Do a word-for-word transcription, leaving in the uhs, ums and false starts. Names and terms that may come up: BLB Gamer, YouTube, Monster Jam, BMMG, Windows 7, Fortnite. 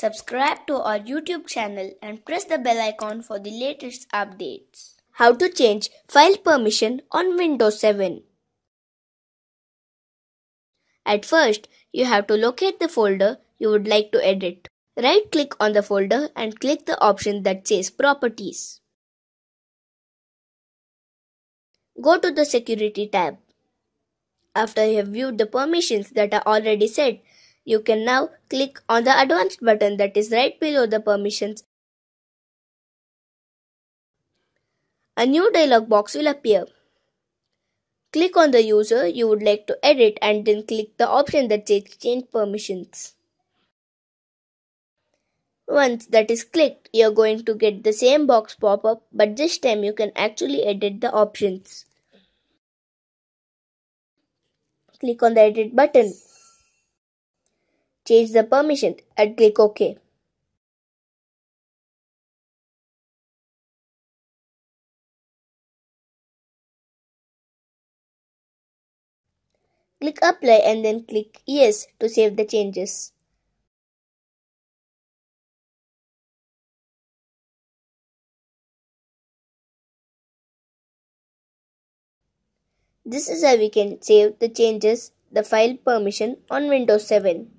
Subscribe to our YouTube channel and press the bell icon for the latest updates. How to change file permission on Windows seven. At first, you have to locate the folder you would like to edit. Right-click on the folder and click the option that says Properties. Go to the Security tab. After you have viewed the permissions that are already set, you can now click on the Advanced button that is right below the Permissions. A new dialog box will appear. Click on the user you would like to edit and then click the option that says Change Permissions. Once that is clicked, you are going to get the same box pop up, but this time you can actually edit the options. Click on the Edit button. Change the permission and click OK. Click Apply and then click Yes to save the changes. This is how we can save the changes, the file permission on Windows seven.